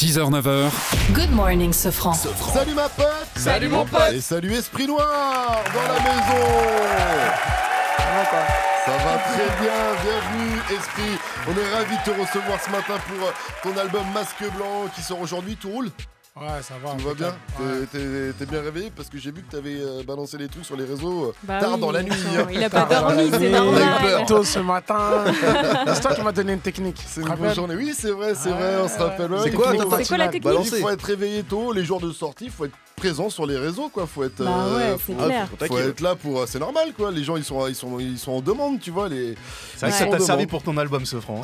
6h-9h. Good Morning Cefran. Salut ma pote. Salut mon pote. Et salut S.Pri Noir dans la maison. Ça va très bien, bienvenue S.Pri. On est ravis de te recevoir ce matin pour ton album Masque Blanc qui sort aujourd'hui. Tout roule? Ouais, ça va. Tout va bien? Ouais. T'es bien réveillé parce que j'ai vu que t'avais balancé les trucs sur les réseaux tard dans la nuit. Il a pas dormi, c'est normal. Il a eu peur tôt ce matin. C'est toi qui m'as donné une technique. C'est une bonne journée. Oui, c'est vrai, on se rappelle. C'est quoi la technique? Il faut être réveillé tôt, les jours de sortie, il faut être présent sur les réseaux, quoi. Faut être faut être là pour, c'est normal, quoi. Les gens ils sont en demande, tu vois. Les c'est vrai que ça t'a servi pour ton album, Cefran.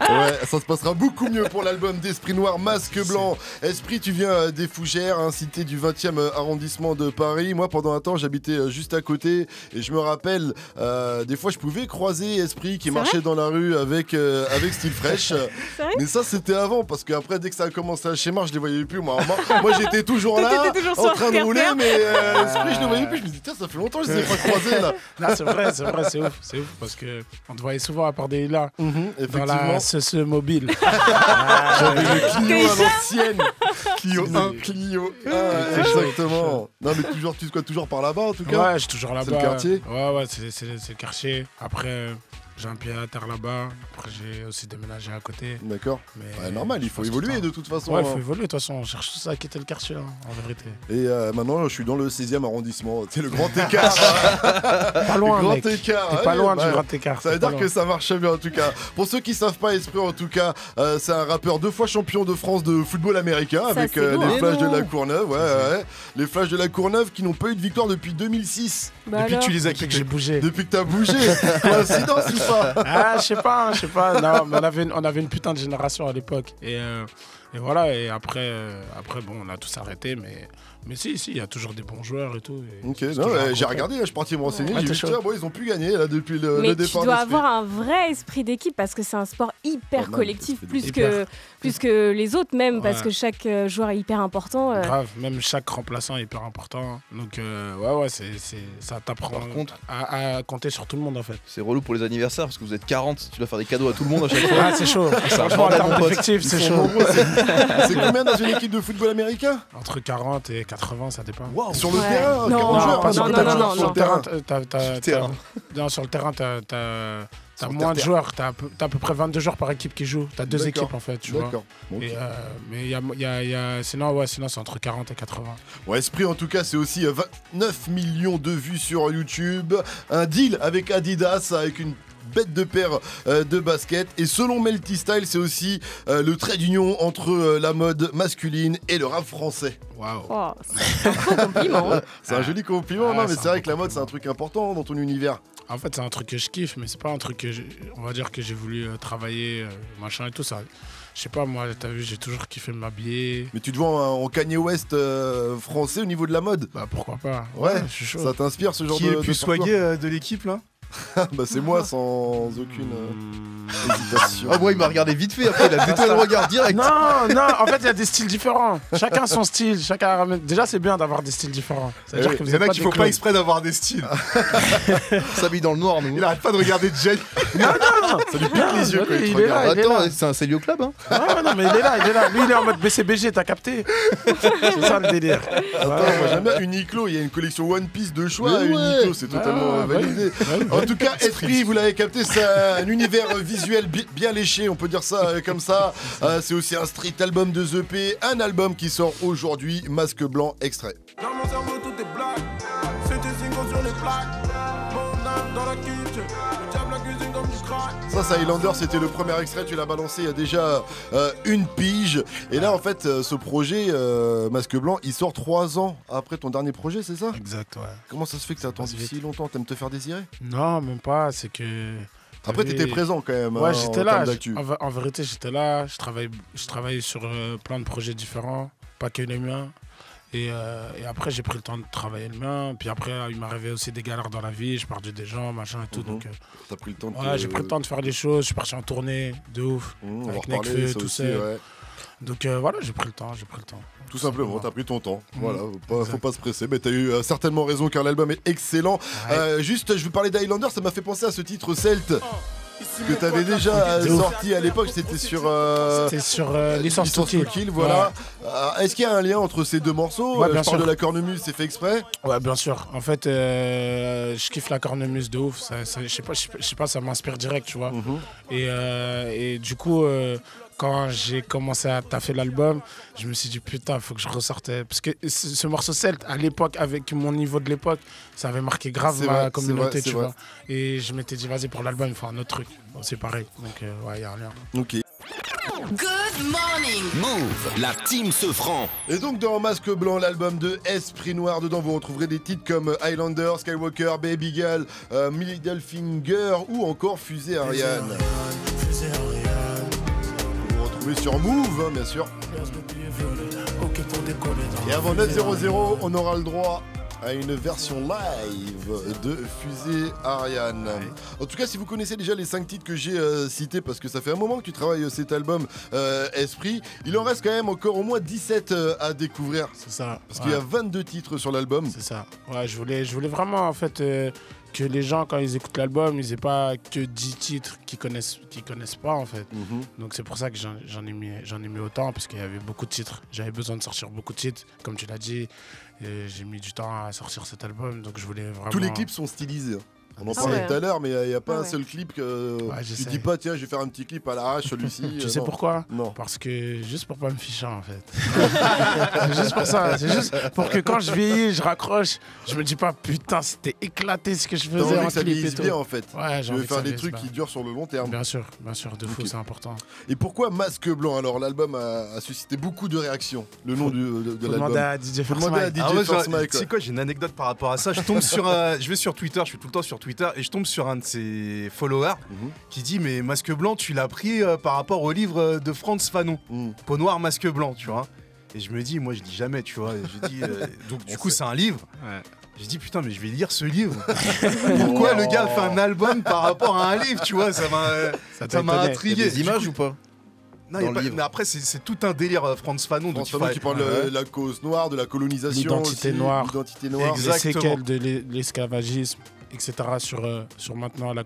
Ouais, ça se passera beaucoup mieux pour l'album d'S.Pri Noir Masque Blanc. S.Pri, tu viens des Fougères, cité du 20e arrondissement de Paris. Moi, pendant un temps, j'habitais juste à côté et je me rappelle des fois je pouvais croiser S.Pri qui marchait dans la rue avec style fraîche. Mais ça c'était avant, parce qu'après dès que ça a commencé à schéma, je les voyais plus, moi. Moi j'étais toujours là, toujours en train de rouler, mais je ne voyais plus. Je me disais, tiens, ça fait longtemps que je ne les ai pas croisés là. Non, c'est vrai, c'est ouf, parce qu'on te voyait souvent à part des là, dans la SEC mobile. J'avais le Clio à l'ancienne. Clio 1, Clio 1, exactement. Non, mais toujours par là-bas en tout cas. Ouais, je suis toujours là-bas. C'est le quartier. Ouais, c'est le quartier. Après, j'ai un pied à terre là-bas, après j'ai aussi déménagé à côté. D'accord. Mais normal, il faut évoluer de toute façon. Ouais, il faut évoluer de toute façon, on cherche tout ça à quitter le quartier, hein, en vérité. Et maintenant, je suis dans le 16e arrondissement, c'est le grand écart. Pas loin, le grand écart. T'es pas loin du grand écart. Ça veut dire que ça marche bien en tout cas. Pour ceux qui savent pas, S.Pri en tout cas, c'est un rappeur 2 fois champion de France de football américain avec les Flashs de la Courneuve. Ouais. Les Flashs de la Courneuve qui n'ont pas eu de victoire depuis 2006. Depuis que tu les as quittés. Depuis que t'as bougé. Coïncidence. Ah, je sais pas. Non, mais on avait une putain de génération à l'époque. Et voilà, et après, bon, on a tous arrêté, mais si, il y a toujours des bons joueurs et tout. Et ok, j'ai regardé, je suis parti me renseigner, j'ai vu que ils ont pu gagner là, depuis le départ. Tu dois avoir un vrai esprit d'équipe, parce que c'est un sport hyper collectif, plus que les autres même, parce que chaque joueur est hyper important. Grave, même chaque remplaçant est hyper important. Donc ouais, ça t'apprend à compter sur tout le monde en fait. C'est relou pour les anniversaires, parce que vous êtes 40, tu dois faire des cadeaux à tout le monde à chaque fois. Ah, c'est chaud, c'est chaud. C'est combien dans une équipe de football américain? Entre 40 et 80, ça dépend. Wow. Sur le terrain, 40 joueurs, pas sur le terrain. Sur le terrain, t'as moins de joueurs. T'as à peu près 22 joueurs par équipe qui jouent. T'as 2 équipes en fait, tu vois. Okay. Mais sinon c'est entre 40 et 80. Bon, S.Pri en tout cas, c'est aussi 29 millions de vues sur YouTube. Un deal avec Adidas, avec une bête de paire de baskets, et selon Melty Style, c'est aussi le trait d'union entre la mode masculine et le rap français. Waouh, c'est un compliment. C'est un joli compliment, non, mais c'est vrai que la mode c'est un truc important dans ton univers. En fait, c'est un truc que je kiffe, mais c'est pas un truc que on va dire que j'ai voulu travailler machin et tout ça. Je sais pas, moi, t'as vu, j'ai toujours kiffé m'habiller. Mais tu te vois en Kanye West français au niveau de la mode? Bah pourquoi pas. Ouais, je suis chaud. Ça t'inspire ce genre de plus swagué de l'équipe là? Bah c'est moi, sans aucune hésitation. Ah moi, il m'a regardé vite fait, après il a détourné le regard direct. Non, en fait il y a des styles différents. Chacun son style, Déjà c'est bien d'avoir des styles différents. C'est-à-dire que vous êtes pas des clones. Il y en a qui font pas exprès d'avoir des styles. On s'habille dans le noir, nous. Il arrête pas de regarder Jay. Non. Ça lui pique les yeux quand il te regarde. Attends, c'est un Célio Club, hein. Non mais il est là. Lui il est en mode BCBG, t'as capté. C'est ça le délire. Attends, moi j'aime bien Uniqlo, il y a une collection One Piece de choix à Uniqlo, c'est totalement validé. En tout cas, S.Pri, vous l'avez capté, c'est un univers visuel bien léché, on peut dire ça comme ça. C'est aussi un street album de The P, un album qui sort aujourd'hui, Masque Blanc, extrait. Dans mon cerveau, tout est black, c'est des singles sur les plaques, mon âme dans la kitchen, le diable la cuisine comme du crack. Ça, Highlander, c'était le premier extrait, tu l'as balancé il y a déjà une pige. Et là, en fait, ce projet, Masque Blanc, il sort 3 ans après ton dernier projet, c'est ça? Exact, ouais. Comment ça se fait que t'as attendu si longtemps? T'aimes te faire désirer? Non, même pas, c'est que... Après, t'étais présent quand même. Ouais, j'étais là. En vérité, j'étais là. Je travaille sur plein de projets différents, pas que les miens. Et après, j'ai pris le temps de travailler le mien. Puis après, il m'arrivait aussi des galères dans la vie. Je perdais des gens, machin et tout. Donc, t'as pris le temps de... Ouais, j'ai pris le temps de faire des choses. Je suis parti en tournée, de ouf, avec Nekfeu, tout ça. Donc voilà, j'ai pris le temps. Tout simplement, t'as pris ton temps. Voilà, faut pas se presser. Mais t'as eu certainement raison, car l'album est excellent. Juste, je veux parler d'Highlander, ça m'a fait penser à ce titre Celte. que tu avais déjà sorti à l'époque, c'était sur Licence To Kill, voilà. Ouais. Est-ce qu'il y a un lien entre ces deux morceaux? Ouais, bien je parle de la cornemuse, c'est fait exprès? Ouais, bien sûr. En fait, je kiffe la cornemuse de ouf. Je sais pas, ça m'inspire direct, tu vois. Et du coup, quand j'ai commencé à taffer l'album, je me suis dit putain, faut que je ressorte. Parce que ce morceau Celte, à l'époque, avec mon niveau de l'époque, ça avait marqué grave ma communauté, tu vois. Et je m'étais dit, vas-y, pour l'album, il faut un autre truc. Bon, c'est pareil. Donc, ouais, il y a un lien. Ok. Good morning, Mouv, la team Cefran. Et donc dans Masque Blanc, l'album de S.Pri Noir, dedans vous retrouverez des titres comme Highlander, Skywalker, Baby Girl, Middle Finger ou encore Fusée Ariane. Sur Mouv, hein, bien sûr. Et avant 9-0-0, on aura le droit à une version live de Fusée Ariane. En tout cas, si vous connaissez déjà les 5 titres que j'ai cités, parce que ça fait un moment que tu travailles cet album S.Pri, il en reste quand même encore au moins 17 à découvrir. C'est ça. Parce qu'il y a 22 titres sur l'album. C'est ça. Ouais, je voulais vraiment en fait que les gens, quand ils écoutent l'album, ils aient pas que 10 titres qu'ils connaissent pas en fait. Donc c'est pour ça que j'en ai mis autant, parce qu'il y avait beaucoup de titres. J'avais besoin de sortir beaucoup de titres, comme tu l'as dit. J'ai mis du temps à sortir cet album, donc je voulais vraiment... Tous les clips sont stylisés. On en parlait tout à l'heure, mais il n'y a pas un seul clip que tu dis pas, tiens, je vais faire un petit clip à l'arrache, celui-ci. Tu sais pourquoi? Non. Parce que juste pour pas me ficher, en fait. C'est juste pour ça. C'est juste pour que quand je vieillis, je raccroche, je me dis pas, putain, c'était éclaté ce que je faisais en clip et tout. Bien, en fait. Ouais, je veux faire des trucs qui durent sur le long terme. Bien sûr, de fou, c'est important. Et pourquoi Masque Blanc? Alors, l'album a suscité beaucoup de réactions. Le nom de l'album. Demandez à DJ First Mike. Tu sais quoi, j'ai une anecdote par rapport à ça. Je vais sur Twitter, je suis tout le temps sur Twitter, et je tombe sur un de ses followers qui dit, mais Masque Blanc, tu l'as pris par rapport au livre de Frantz Fanon, Peau noire masque blanc, tu vois. Et je me dis, moi je dis jamais, tu vois. Je dis, donc du coup c'est un livre. J'ai dit, putain, mais je vais lire ce livre. Pourquoi le gars fait un album par rapport à un livre, tu vois? Ça m'a intrigué. Des images ou pas? Non, y a pas, mais après c'est tout un délire, Frantz Fanon, qui parle de la cause noire, de la colonisation, l'identité noire, les séquelles de l'esclavagisme, etc. sur maintenant la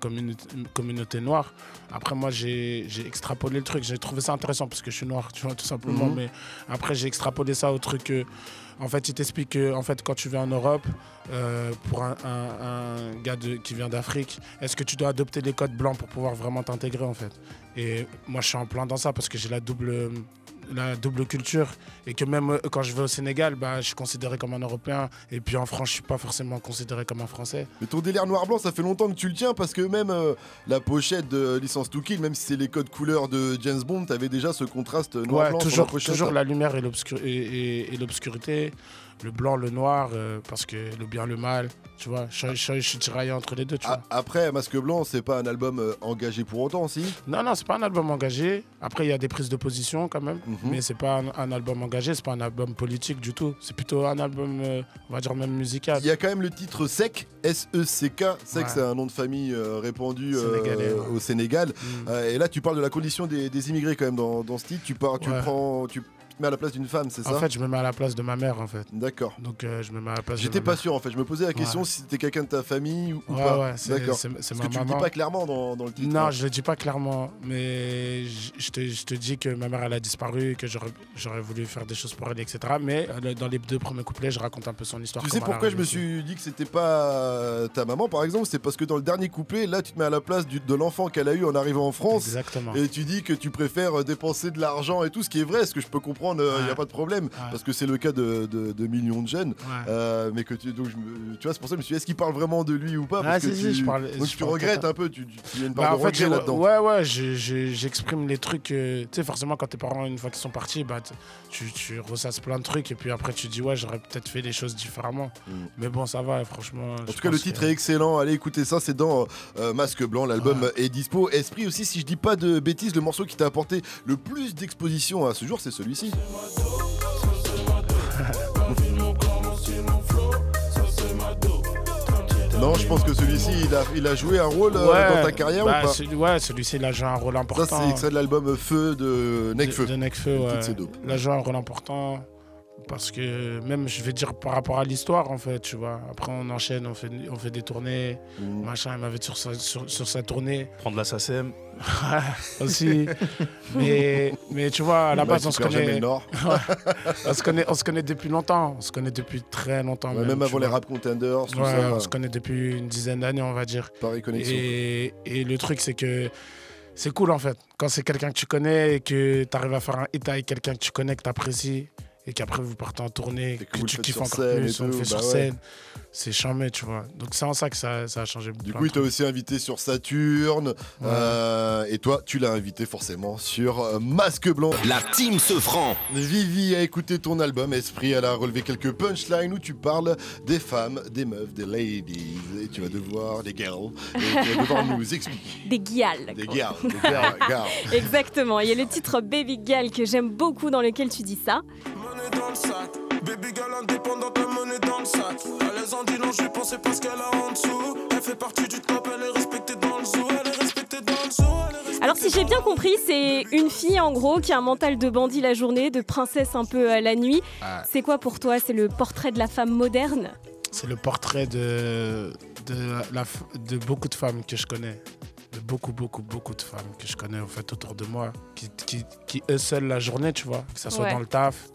communauté noire. Après, moi, j'ai extrapolé le truc. J'ai trouvé ça intéressant parce que je suis noir, tu vois, tout simplement. Mais après, j'ai extrapolé ça au truc... En fait, il t'explique que en fait, quand tu vas en Europe, pour un gars qui vient d'Afrique, est-ce que tu dois adopter les codes blancs pour pouvoir vraiment t'intégrer, en fait? Et moi, je suis en plein dans ça parce que j'ai la double culture, et que même quand je vais au Sénégal, bah, je suis considéré comme un Européen, et puis en France je suis pas forcément considéré comme un Français. Mais ton délire noir-blanc, ça fait longtemps que tu le tiens, parce que même la pochette de Licence To Kill, même si c'est les codes couleurs de James Bond, t'avais déjà ce contraste noir-blanc sur la pochette. Toujours la lumière et l'obscurité, le blanc, le noir, parce que le bien, le mal, tu vois, je suis tiraillé entre les deux, tu vois. Après, Masque Blanc, c'est pas un album engagé pour autant, si? Non, c'est pas un album engagé. Après, il y a des prises de position quand même, mais c'est pas un album engagé, c'est pas un album politique du tout. C'est plutôt un album, on va dire, même musical. Il y a quand même le titre SEC, S-E-C-K. SEC, c'est un nom de famille répandu au Sénégal. Et là, tu parles de la condition des immigrés quand même dans ce titre. Tu te mets à la place d'une femme, c'est ça? En fait, je me mets à la place de ma mère, en fait. D'accord. Donc je me mets à la place. J'étais pas sûr, en fait. Je me posais la question si c'était quelqu'un de ta famille ou pas. Ouais, d'accord. Parce que tu le dis pas clairement dans le titre. Non, je le dis pas clairement, mais je te dis que ma mère, elle a disparu, que j'aurais voulu faire des choses pour elle, etc. Mais dans les deux premiers couplets, je raconte un peu son histoire. Tu sais pourquoi je me suis dit que c'était pas ta maman, par exemple? C'est parce que dans le dernier couplet, là, tu te mets à la place de l'enfant qu'elle a eu en arrivant en France. Exactement. Et tu dis que tu préfères dépenser de l'argent et tout, ce qui est vrai, ce que je peux comprendre. Il n'y a pas de problème, parce que c'est le cas de millions de jeunes, mais que tu vois, c'est pour ça que je me suis dit, est-ce qu'il parle vraiment de lui ou pas? Parce que tu regrettes un peu, tu as une part de regret là-dedans. Ouais, j'exprime les trucs, tu sais, forcément quand tes parents, une fois qu'ils sont partis, bah, tu ressasses plein de trucs, et puis après tu dis, ouais, j'aurais peut-être fait les choses différemment, mais bon, ça va, franchement. En tout cas, le titre est excellent, allez écoutez ça, c'est dans Masque Blanc, l'album est dispo. S.Pri aussi, si je dis pas de bêtises, le morceau qui t'a apporté le plus d'exposition à ce jour, c'est celui-ci. Non, je pense que celui-ci, il a joué un rôle dans ta carrière, ou pas? Ouais, celui-ci, il a joué un rôle important. Ça, c'est de l'album Feu de Nekfeu. De Nekfeu, ouais. Il a joué un rôle important. Parce que même, je vais dire par rapport à l'histoire, en fait, tu vois. Après, on enchaîne, on fait des tournées, machin. Il m'avait sur sa tournée. Prendre la SACEM. Aussi. mais tu vois, à la base, on se connaît. On se connaît depuis longtemps. On se connaît depuis très longtemps. Ouais, même avant les Rap Contenders, tout ça. On se connaît depuis une dizaine d'années, on va dire. Pareil connexion. Et le truc, c'est que c'est cool, en fait. Quand c'est quelqu'un que tu connais et que tu arrives à faire un hit avec quelqu'un que tu connais, que tu apprécies. Et qu'après vous partez en tournée, que tu kiffes encore plus, on le fait sur scène, c'est charmé, tu vois. Donc c'est en ça que ça a changé beaucoup. Du coup, il t'a aussi invité sur Saturne, et toi, tu l'as invité forcément sur Masque Blanc. La team Cefran. Vivi a écouté ton album, S.Pri, elle a relevé quelques punchlines où tu parles des femmes, des meufs, des ladies, et tu vas devoir, des girls, et tu vas devoir nous expliquer. Des guiales. Des girls, exactement, il y a le titre Baby Girl que j'aime beaucoup dans lequel tu dis ça. Dans le sac, baby girl indépendante, la monnaie dans le sac. Elle les en dit non, je lui pensais parce qu'elle a en dessous. Elle fait partie du top, elle est respectée dans le zoo. Elle est respectée dans le zoo. Alors si j'ai bien compris, c'est une fille en gros qui a un mental de bandit la journée, de princesse un peu la nuit. C'est quoi pour toi? C'est le portrait de la femme moderne? C'est le portrait de beaucoup de femmes que je connais. De beaucoup de femmes que je connais en fait autour de moi. Qui eux seules la journée, tu vois. Que ça soit dans le taf.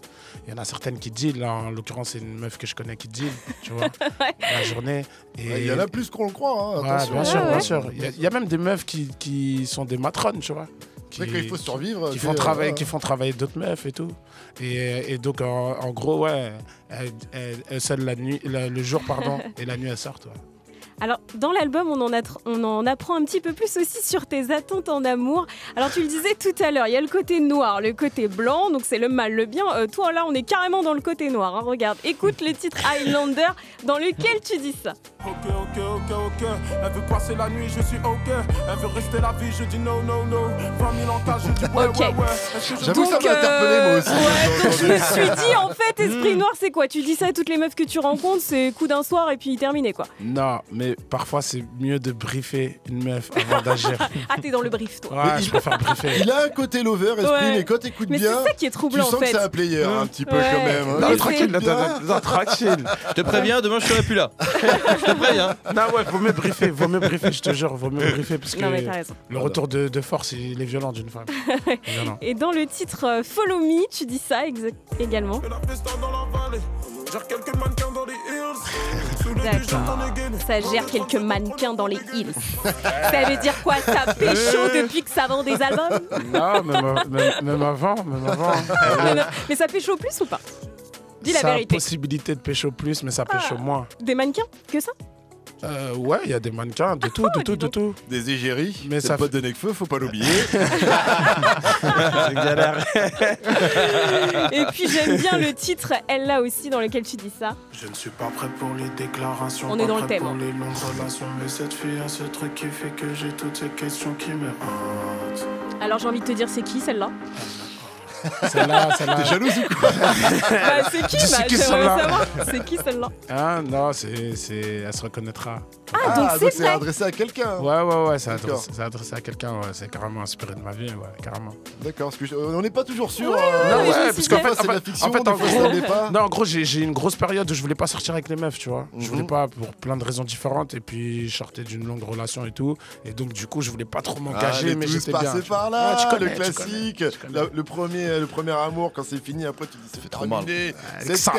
Il y en a certaines qui deal, là, en l'occurrence c'est une meuf que je connais qui deal, tu vois, la journée. Et... il y en a plus qu'on le croit, hein, attention. Bien sûr. Il y a même des meufs qui sont des matrones, tu vois. Il faut survivre. Qui font travailler d'autres meufs et tout. Et donc, en gros, elles seules le jour et la nuit, elles sortent. Ouais. Alors, dans l'album, on en apprend un petit peu plus aussi sur tes attentes en amour. Alors, tu le disais tout à l'heure, il y a le côté noir, le côté blanc, donc c'est le mal, le bien. Toi, là, on est carrément dans le côté noir. Hein. Regarde, écoute le titre Highlander dans lequel tu dis ça. Ok. Elle veut passer la nuit, je suis ok. Elle veut rester la vie, je dis no. 20 000 en cas, je dis ouais. J'avoue que ça m'a interpellé, moi aussi. Je me suis dit, en fait, S.Pri Noir, c'est quoi? Tu dis ça à toutes les meufs que tu rencontres, c'est coup d'un soir et puis terminé, quoi. Non, mais parfois, c'est mieux de briefer une meuf avant d'agir. Ah, t'es dans le brief, toi. Ouais, je préfère briefer. Il a un côté lover, S.Pri, mais quand t'écoutes bien, c'est ça qui est troublant, en fait. Tu sens que c'est un player, un petit peu, quand même. Non, tranquille. Je te préviens, demain, je serai plus là. Non, ouais, vaut mieux briefer, je te jure, vaut mieux briefer parce que le retour de force, il est violent d'une femme. Et dans le titre Follow Me, tu dis ça également. Ça gère quelques mannequins dans les hills. Ça veut dire quoi? Ça pécho depuis que ça vend des albums? Non, même avant. Mais ça pécho plus ou pas? Dis la vérité. Ça a possibilité de pécho plus, mais ça pécho moins. Des mannequins que ça? Ouais, il y a des mannequins, de tout. Des égéries, mais ça pote de Nekfeu, faut pas l'oublier. C'est galère. Et puis j'aime bien le titre, elle là aussi, dans lequel tu dis ça. Je ne suis pas prêt pour les déclarations. On est dans le thème. Pour les longues relations, mais cette fille a ce truc qui fait que j'ai toutes ces questions qui me hantent. Alors j'ai envie de te dire, c'est qui celle-là? Celle-là. T'es jalouse ou quoi? C'est qui celle-là? C'est qui celle-là? Ah non, elle se reconnaîtra. Ah, donc c'est adressé à quelqu'un. Ouais, c'est adressé à quelqu'un. Ouais, c'est carrément inspiré de ma vie, carrément. D'accord, parce qu'on n'est pas toujours sûr. Non, parce qu'en fait, c'est la fiction. En gros, j'ai une grosse période où je voulais pas sortir avec les meufs, tu vois. Je voulais pas pour plein de raisons différentes. Et puis, je sortais d'une longue relation et tout. Et donc, du coup, je voulais pas trop m'engager, mais j'étais bien. Tu passes par là, tu connais le classique. Le premier amour, quand c'est fini, après tu dis c'est trop mal. Juste,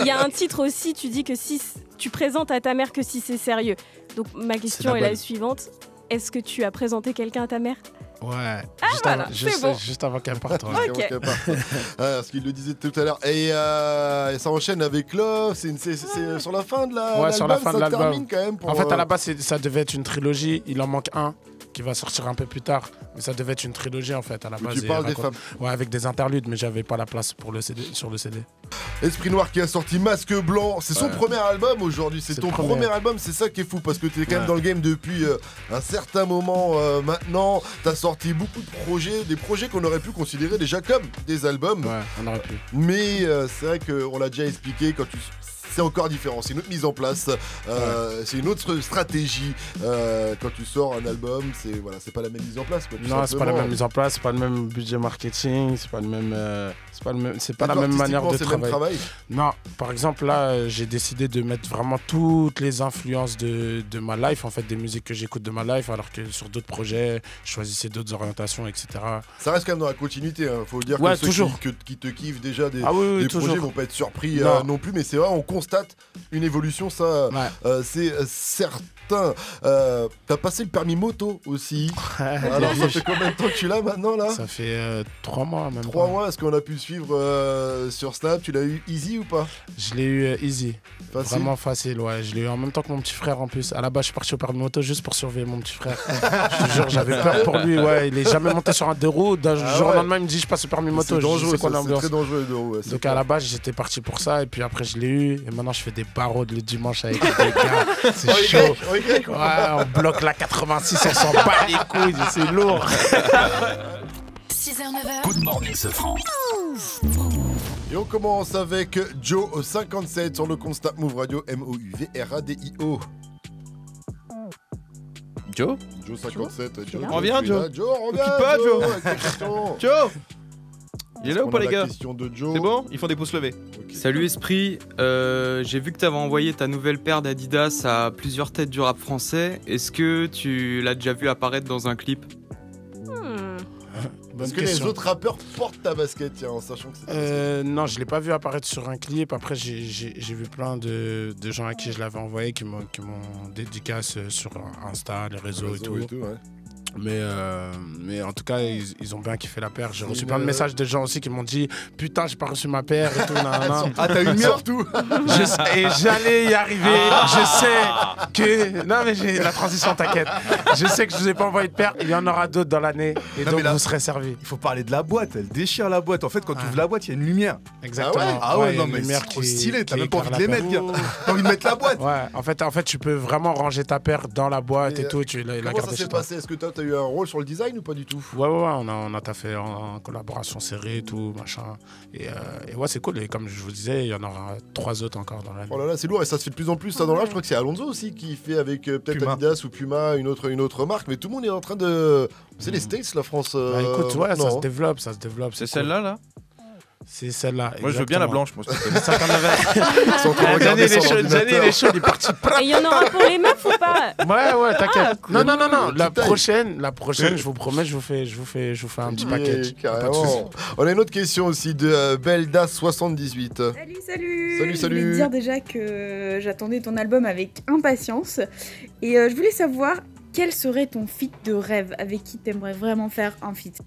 il y a un titre aussi, tu dis que si tu présentes à ta mère que si c'est sérieux. Donc ma question est la suivante, est-ce que tu as présenté quelqu'un à ta mère? Ouais, juste avant qu'elle parte. Parce qu'il le disait tout à l'heure. Et ça enchaîne avec Love, c'est sur la fin de l'album. Ouais, sur la fin de l'album. En fait, à la base, ça devait être une trilogie, il en manque un qui va sortir un peu plus tard, mais ça devait être une trilogie en fait à la base. Tu parles des femmes. Ouais, avec des interludes, mais j'avais pas la place pour le CD, sur le CD. S.Pri Noir qui a sorti Masque Blanc, c'est son premier album aujourd'hui, c'est ton premier album, c'est ça qui est fou parce que tu es quand même dans le game depuis un certain moment maintenant, tu as sorti beaucoup de projets, des projets qu'on aurait pu considérer déjà comme des albums. Ouais, on aurait pu. Mais c'est vrai qu'on l'a déjà expliqué quand tu... c'est encore différent, c'est une autre mise en place, c'est une autre stratégie. Quand tu sors un album, c'est voilà, c'est pas la même mise en place. Quoi, non, c'est pas la même mise en place, c'est pas le même budget marketing, c'est pas le même, c'est pas la même manière de travailler. Non, par exemple là, j'ai décidé de mettre vraiment toutes les influences de ma life, en fait, des musiques que j'écoute de ma life, alors que sur d'autres projets, je choisissais d'autres orientations, etc. Ça reste quand même dans la continuité, hein. Faut dire que ceux qui te kiffent déjà des, des projets vont pas être surpris non, non plus, mais c'est vrai, on constate une évolution, ça, c'est certain. T'as passé le permis moto aussi. Alors ça fait combien de temps que tu l'as maintenant là? Ça fait 3 mois même. 3 mois, est-ce qu'on a pu suivre sur Snap? Tu l'as eu easy ou pas? Je l'ai eu easy. Facile. Vraiment facile, ouais. Je l'ai eu en même temps que mon petit frère en plus. À la base, je suis parti au permis moto juste pour surveiller mon petit frère. Je te jure, j'avais peur pour lui, ouais. Il est jamais monté sur un 2 roues. D'un jour au lendemain, il me dit je passe au permis moto. C'est quoi l'ambiance? C'est très dangereux, les 2 roues. Donc à la base, j'étais parti pour ça et puis après, je l'ai eu. Et maintenant, je fais des barreaux le dimanche avec les gars. C'est chaud. Ouais, on bloque la 86, on s'en bat les couilles, c'est lourd. 6h-9h. Good Morning Cefran. Et on commence avec Joe 57 sur le constat Mouv Radio, M-O-U-V-R-A-D-I-O. Joe? Joe 57. Reviens, Joe. Joe, reviens. Pas, Joe. Joe. Il est là ou pas, les gars? C'est bon? Ils font des pouces levés. Okay. Salut Esprit, j'ai vu que t'avais envoyé ta nouvelle paire d'Adidas à plusieurs têtes du rap français. Est-ce que tu l'as déjà vu apparaître dans un clip? Parce que les autres rappeurs portent ta basket, tiens, en sachant que c'est non, je l'ai pas vu apparaître sur un clip. Après, j'ai vu plein de gens à qui je l'avais envoyé qui m'ont dédicace sur Insta, les réseaux et tout ouais. Mais en tout cas, ils ont bien kiffé la paire. J'ai reçu plein de messages de gens aussi qui m'ont dit putain, j'ai pas reçu ma paire et tout. Ah, t'as eu une surtout. Et j'allais y arriver. Je sais que. Non, mais j'ai la transition, t'inquiète. Je sais que je vous ai pas envoyé de paire. Il y en aura d'autres dans l'année. Et donc, vous serez servis. Il faut parler de la boîte. Elle déchire la boîte. En fait, quand tu ouvres la boîte, il y a une lumière. Exactement. Ah ouais, non, mais c'est trop stylé. T'as même pas envie de les mettre, gars. T'as envie de mettre la boîte. Ouais, en fait, tu peux vraiment ranger ta paire dans la boîte et tout. Comment ça s'est passé? Est-ce que t'as eu un rôle sur le design ou pas du tout? Ouais, on a taffé en collaboration serrée et tout, machin. Et ouais, c'est cool. Et comme je vous disais, il y en aura 3 autres encore dans l'année. Oh là là, c'est lourd et ça se fait de plus en plus. Ça, dans l'âge, je crois que c'est Alonso aussi qui fait avec peut-être Adidas ou Puma, une autre marque. Mais tout le monde est en train de. C'est les States, la France. Bah, écoute, ouais, non, ça se développe. C'est celle-là, là? C'est celle-là. Moi, je veux bien la blanche. Moi, Gianni, il est chaud, il est parti. Et il y en aura pour les meufs ou pas? Ouais, t'inquiète. Ah, cool. Non. La prochaine, je vous promets, je vous fais un petit package. Carrément. On a une autre question aussi de Belda78. Salut. Je voulais te dire déjà que j'attendais ton album avec impatience et je voulais savoir quel serait ton feat de rêve, avec qui t'aimerais vraiment faire un feat.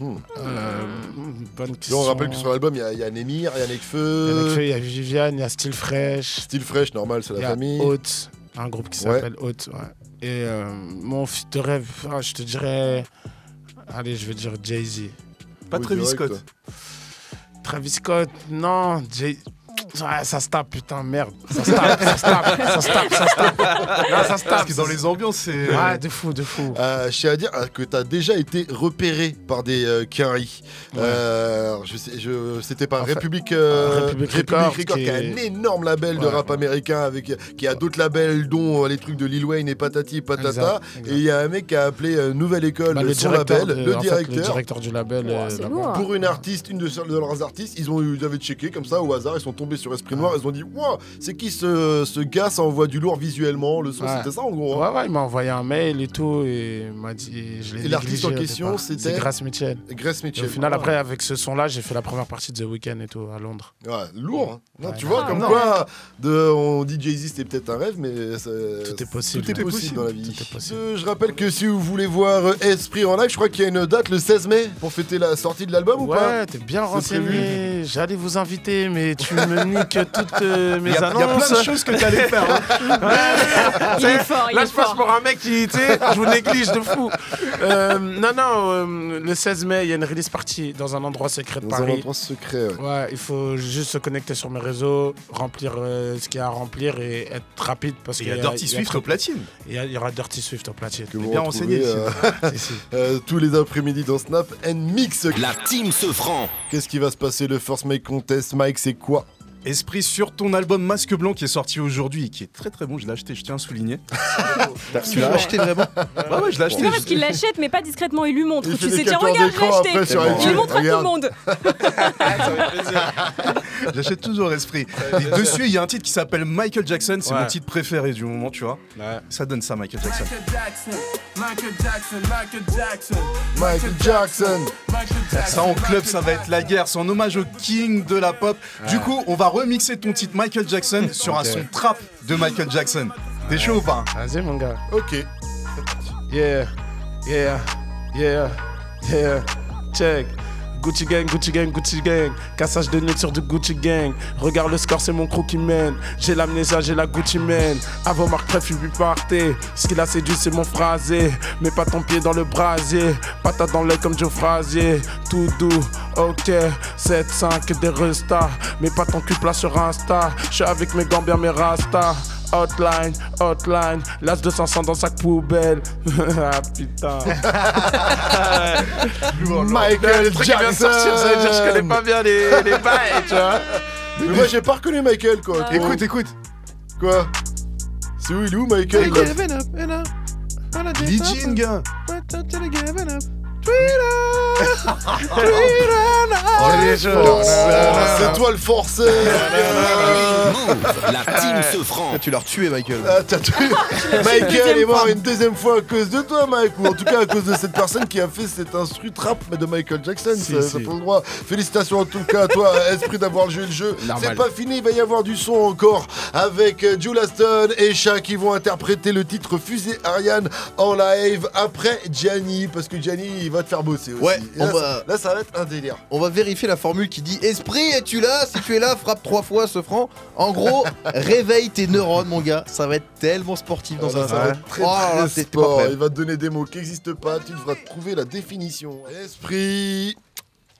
Bonne question. On rappelle que sur l'album, il y a Némir, il y a Nekfeu, il y a Viviane, il y a Style Fresh. Style Fresh, normal, c'est la famille. Haute, un groupe qui s'appelle Haute. Ouais. Et mon fils de rêve, je te dirais. Allez, je vais dire Jay-Z. Pas Travis Scott. Travis Scott, non. Ouais, ça se tape, putain, merde. Ça se tape. Non, ça se tape. Parce que dans les ambiances, c'est. Ouais, de fou. Je tiens à dire que t'as déjà été repéré par des quinries. Ouais. C'était par République Record, qui est un énorme label de rap américain, qui a d'autres labels, dont les trucs de Lil Wayne et patati et patata. Exact. Et il y a un mec qui a appelé Nouvelle École, son label, le directeur du label. Pour une artiste, une de leurs artistes, ils avaient checké comme ça au hasard, ils sont tombés sur S.Pri Noir, ils ont dit wow, c'est qui ce gars, ça envoie du lourd visuellement, le son, c'était ça en gros. Ouais, il m'a envoyé un mail et tout, et il m'a dit. Et l'artiste en question, c'était Grace Mitchell. Au final, après, avec ce son-là, j'ai fait la première partie de The Weeknd et tout à Londres. Ouais, lourd. Hein. Ouais. Tu vois, comme quoi, on dit Jay-Z, c'était peut-être un rêve, mais tout est possible dans la vie. Je rappelle que si vous voulez voir S.Pri en live, je crois qu'il y a une date le 16 mai pour fêter la sortie de l'album ou pas? Ouais, t'es bien renseigné. J'allais vous inviter, mais tu me niques toutes mes annonces. Il y a plein de choses que t'allais faire. Hein. Là, je passe pour un mec qui, tu sais, je vous néglige de fou. Le 16 mai, il y a une release party dans un endroit secret de Paris. Ouais, il faut juste se connecter sur mes réseaux, remplir ce qu'il y a à remplir et être rapide. Parce qu'il y a Dirty Swift au platine. Il y aura Dirty Swift au platine. T'es bien renseigné. Tous les après-midi dans Snap and Mix. La team Cefran. Qu'est-ce qui va se passer le First Make Contest, Mike, c'est quoi? S.Pri sur ton album Masque Blanc qui est sorti aujourd'hui, qui est très très bon, je l'ai acheté, je tiens à souligner. Tu l'as acheté vraiment? Bah ouais, je l'ai acheté. Non, parce qu'il l'achète mais pas discrètement, il lui montre. Il tu sais, tiens, regarde, je l'ai acheté. Il lui montre à tout le monde. J'achète toujours S.Pri. Et dessus, il y a un titre qui s'appelle Michael Jackson, c'est mon titre préféré du moment, tu vois. Ouais. Ça donne ça, Michael Jackson. Ça en club, ça va être la guerre, c'est en hommage au king de la pop. Du coup, on va remixer ton titre Michael Jackson sur un son trap de Michael Jackson. T'es chaud ou pas? Vas-y mon gars. Ok. Yeah, yeah, yeah, yeah. Check. Gucci gang, Gucci gang, Gucci gang. Cassage de nez sur du Gucci gang. Regarde le score, c'est mon crew qui mène. J'ai l'amnésia, j'ai la Gucci man. Avant Marc Treff, il lui partait. Ce qu'il a séduit, c'est mon phrasé. Mets pas ton pied dans le brasier. Patate dans l'œil comme Joe Frazier. Tout doux, ok. 7-5 des restas. Mets pas ton cul plat sur Insta. J'suis avec mes gambiens, mes rastas. Hotline, hotline, l'as de 500 dans sa poubelle. Ah putain. Michael Jackson. Je connais pas bien les bails, tu vois. Mais moi j'ai pas reconnu Michael quoi. Ah. Écoute, écoute. Quoi? C'est où il est où Michael? L'hygiène gars. C'est toi le forcé. La team Cefran. Tu l'as tué Michael. Ah, t'as tué. Michael est mort une deuxième fois à cause de toi Mike. Ou en tout cas à cause de cette personne qui a fait cet instru trap de Michael Jackson. Ça prend le droit. Félicitations en tout cas à toi S.Pri d'avoir joué le jeu. C'est pas fini, il va y avoir du son encore avec Jul Aston et Sha qui vont interpréter le titre Fusée Ariane en live après Gianni. Parce que Gianni il va te faire beau. Ouais, là, là ça va être un délire. On va vérifier la formule qui dit Esprit, es-tu là? Si tu es là, frappe 3 fois Cefran. En gros, réveille tes neurones, mon gars. Ça va être tellement sportif dans un instant. Il va te donner des mots qui n'existent pas. Tu devras trouver la définition. Esprit,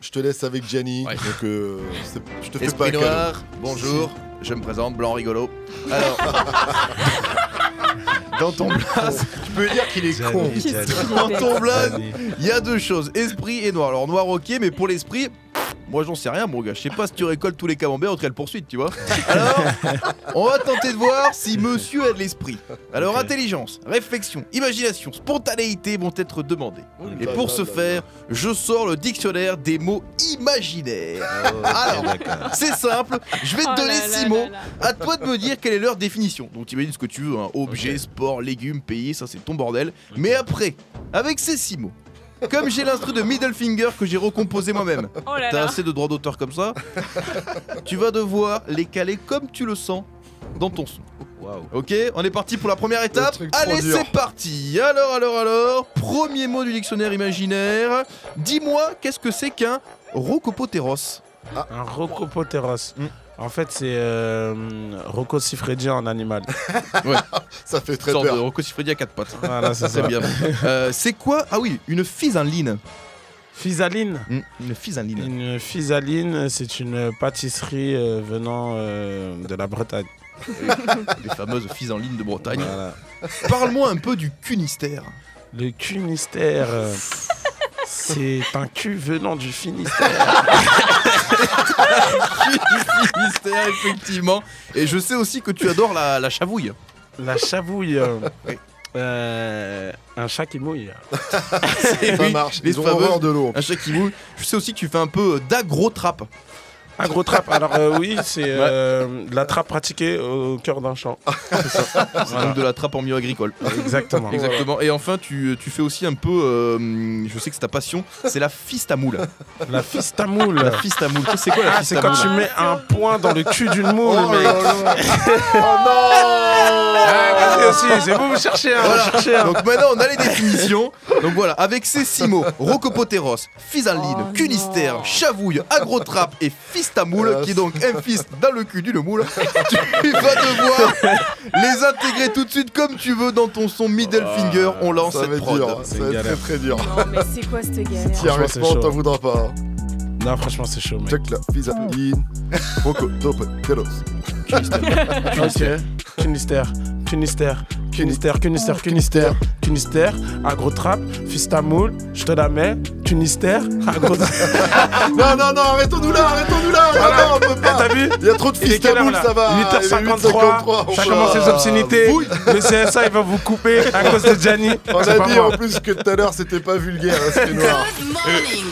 je te laisse avec Gianni. Ouais. Donc, je te fais Esprit pas un noir, cadeau. Bonjour, je me présente, blanc rigolo. Alors. Dans ton blaze, je peux dire qu'il est con. Dans ton blaze, il y a deux choses, esprit et noir. Alors noir ok, mais pour l'esprit, moi j'en sais rien mon gars. Je sais pas si tu récoltes tous les camemberts on te fait le poursuite, tu vois. Alors, on va tenter de voir si monsieur a de l'esprit. Alors intelligence, réflexion, imagination, spontanéité vont être demandées. Et pour ce faire, je sors le dictionnaire des mots imaginaires. Alors, c'est simple, je vais te donner 6 mots. À toi de me dire quelle est leur définition. Donc t'imagines ce que tu veux, hein, objet, sport, légumes, pays, ça c'est ton bordel. Mais après, avec ces 6 mots, comme j'ai l'instru de Middle Finger que j'ai recomposé moi-même, t'as assez de droits d'auteur comme ça, tu vas devoir les caler comme tu le sens dans ton son. Wow. Ok, on est parti pour la première étape. Allez, c'est parti. Alors, premier mot du dictionnaire imaginaire. Dis-moi, qu'est-ce que c'est qu'un rocopotéros? Un rocopotéros. En fait, c'est Rocco Siffredi en animal. Ouais. Ça fait très peur. Rocco Siffredi à 4 pattes. Voilà, c'est bien. C'est quoi? Ah oui, une physaline. Physaline. Une physaline. Une physaline, c'est une pâtisserie venant de la Bretagne. Les fameuses physalines de Bretagne. Voilà. Parle-moi un peu du cunistère. Le cunistère, c'est un cul venant du Finistère. Du Finistère, effectivement. Et je sais aussi que tu adores la chavouille. La chavouille. Oui. Un chat qui mouille. Ça marche. Les faveurs de l'eau. Un chat qui mouille. Je sais aussi que tu fais un peu d'agro-trappe. Agro-trappe. Alors oui, c'est la trappe pratiquée au cœur d'un champ. C'est ça. Voilà. Donc de la trappe en milieu agricole. Exactement. Exactement. Et enfin, tu fais aussi un peu, je sais que c'est ta passion, c'est la fistamoule. La fistamoule. La fistamoule. C'est quoi la fistamoule? C'est quand tu mets un point dans le cul d'une moule. Oh, mec. Oh non. C'est bon, vous cherchez, hein, voilà. Donc maintenant, on a les définitions. Donc voilà, avec ces 6 mots, rocopotéros, physaline, cunistère, chavouille, agro-trappe et fistamoule, qui est donc un fist dans le cul d'une moule. Tu vas devoir les intégrer tout de suite comme tu veux dans ton son middle finger. On lance cette prod. Ça va être très très dur. Non, mais c'est quoi cette galère? Tiens, franchement, on t'en voudra pas. Non, franchement, c'est chaud, mec. Check la physaline, rocopotéros, cunistère. Cunistère. Kunister, agro trap, Fistamoul, je te la mets, Kunister, agro trap. Non, arrêtons-nous là, voilà. Non, on peut pas. T'as vu? Il y a trop de Fistamoul, ça va. 8h53, ça commence les obscénités. Le CSA, il va vous couper à cause de Gianni. On a dit en plus que tout à l'heure, c'était pas vulgaire, c'est noir.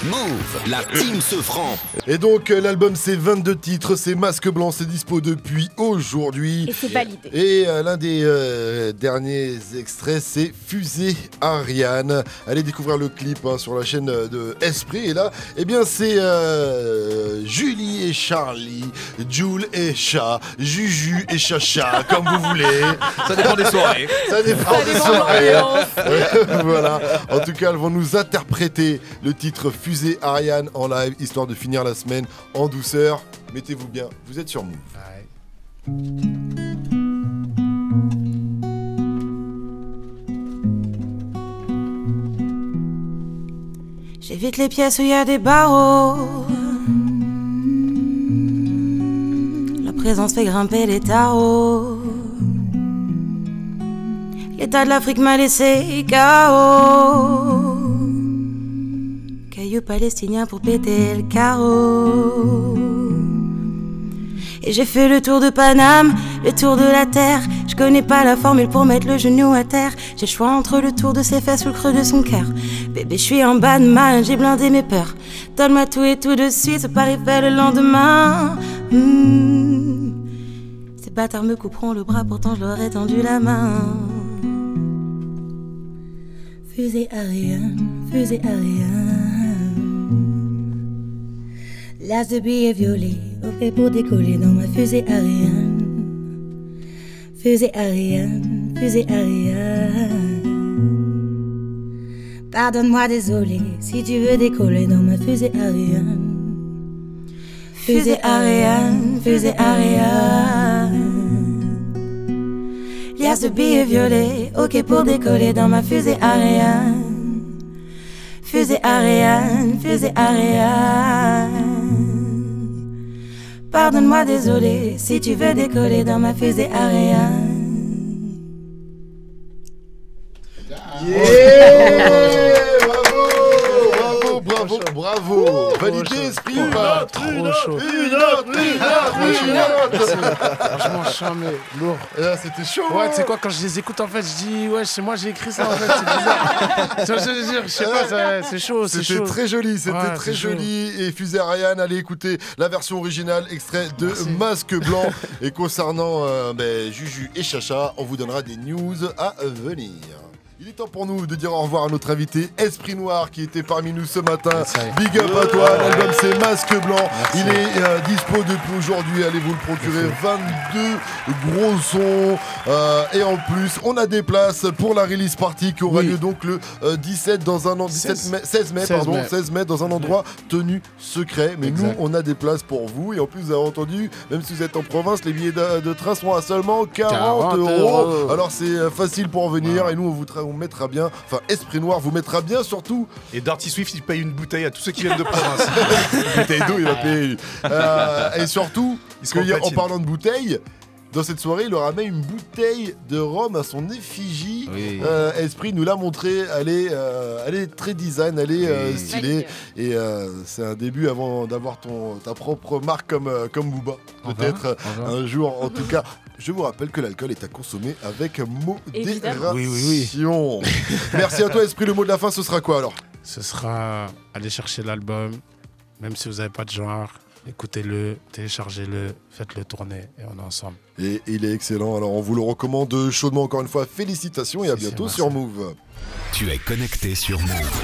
Mouv, la team Cefran. Et donc, l'album, c'est 22 titres, c'est Masque Blanc, c'est dispo depuis aujourd'hui. Et c'est validé. Et l'un des derniers extraits, c'est Fusée Ariane. Allez découvrir le clip hein, sur la chaîne de S.Pri. Et là, eh bien, c'est Julie et Charlie, Jules et Chat, Juju et Chacha, comme vous voulez. Ça dépend des soirées. Ça dépend des soirées. Voilà. En tout cas, elles vont nous interpréter le titre Fusée Ariane en live, histoire de finir la semaine en douceur. Mettez-vous bien, vous êtes sur Mouv. J'évite les pièces où il y a des barreaux. La présence fait grimper les tarots. L'état de l'Afrique m'a laissé KO. Caillou palestinien pour péter le carreau. Et j'ai fait le tour de Paname, le tour de la terre. Je connais pas la formule pour mettre le genou à terre. J'ai le choix entre le tour de ses fesses ou le creux de son cœur. Bébé, je suis en bas de mal, j'ai blindé mes peurs. Donne-moi tout et tout de suite, ce pari fait le lendemain. Ces bâtards me couperont le bras, pourtant je leur ai tendu la main. Fusée Ariane, Fusée Ariane. L'as de billet violet. Ok pour décoller dans ma fusée Ariane. Fusée Ariane, Fusée Ariane. Pardonne-moi, désolé, si tu veux décoller dans ma fusée Ariane. Fusée Ariane, Fusée Ariane. Lias de billets violets, ok pour décoller dans ma fusée Ariane. Fusée Ariane, Fusée Ariane. Pardonne-moi, désolé, si tu veux décoller dans ma fusée Ariane. Yeah. Bravo, validé, esprit, une autre. Franchement, chiant, mais lourd. C'était chaud. Ouais, tu sais quoi, quand je les écoute, en fait, je dis, ouais, c'est moi, j'ai écrit ça, en fait, c'est bizarre. Tu vois, je veux dire, je sais pas, c'est chaud, c'est chaud. C'était très joli, c'était ouais, très joli. Chaud. Et Fusée Ariane, allez écouter la version originale, extrait de Masque Blanc. Et concernant Juju et Chacha, on vous donnera des news à venir. Il est temps pour nous de dire au revoir à notre invité S.Pri Noir qui était parmi nous ce matin. Big up à toi, l'album c'est Masque Blanc. Merci. Il est dispo depuis aujourd'hui, allez vous le procurer. Merci. 22 gros sons et en plus on a des places pour la release party qui aura lieu donc le 17 dans un an, 16 mai dans un endroit tenu secret. Mais nous on a des places pour vous et en plus vous avez entendu, même si vous êtes en province, les billets de train seront à seulement 40 €. Alors c'est facile pour venir et nous on vous traite. On mettra bien, enfin S.Pri Noir vous mettra bien surtout. Et Dirty Swift il paye une bouteille à tous ceux qui viennent de province. Une bouteille d'eau il va payer. Et surtout, en parlant de bouteille, dans cette soirée il aura mis une bouteille de rhum à son effigie. S.Pri nous l'a montré, elle est très design, elle est stylée. Et c'est un début avant d'avoir ta propre marque comme Booba. Peut-être un jour en tout cas. Je vous rappelle que l'alcool est à consommer avec modération. Oui. Merci à toi, S.Pri. Le mot de la fin, ce sera quoi alors? Ce sera aller chercher l'album, même si vous n'avez pas de genre. Écoutez-le, téléchargez-le, faites-le tourner et on est ensemble. Et il est excellent. Alors on vous le recommande chaudement encore une fois. Félicitations et à bientôt sur Mouv. Tu es connecté sur Mouv.